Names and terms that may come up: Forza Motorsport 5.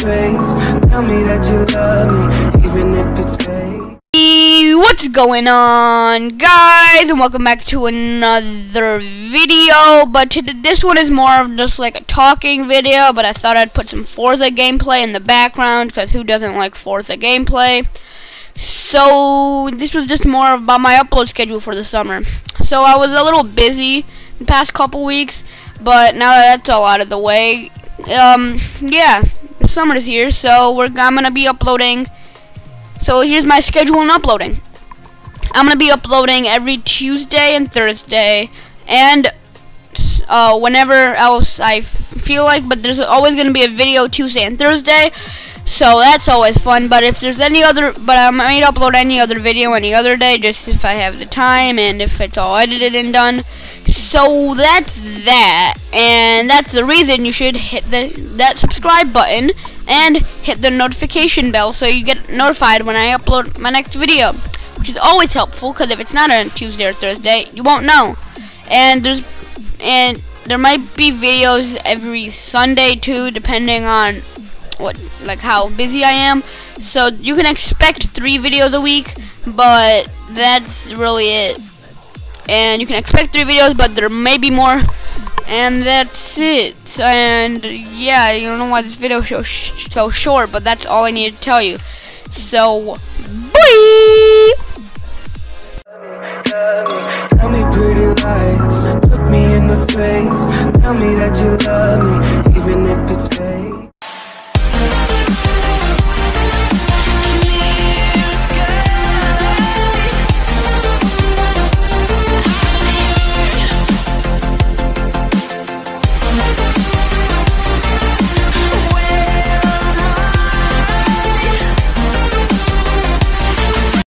face. Tell me that you love me, even if it's fake. What's going on, guys, and welcome back to another video. But this one is more of just like a talking video, but I thought I'd put some Forza gameplay in the background, because who doesn't like Forza gameplay? So this was just more about my upload schedule for the summer. So I was a little busy the past couple weeks, but now that that's all out of the way, yeah, summer is here, so I'm gonna be uploading. So here's my schedule on uploading. I'm gonna be uploading every Tuesday and Thursday, and whenever else I feel like. But there's always gonna be a video Tuesday and Thursday, so that's always fun. But if there's any other, but I might upload any other video any other day, just if I have the time and if it's all edited and done. So that's that, and that's the reason you should hit that subscribe button and hit the notification bell so you get notified when I upload my next video, which is always helpful, because if it's not on Tuesday or Thursday, you won't know. And there might be videos every Sunday too, depending on how busy I am. So you can expect 3 videos a week, but that's really it. And you can expect 3 videos, but there may be more. And that's it. And yeah, I don't know why this video is so short, but that's all I need to tell you. So, bye! Tell me pretty lies, look me in the face, tell me that you love me.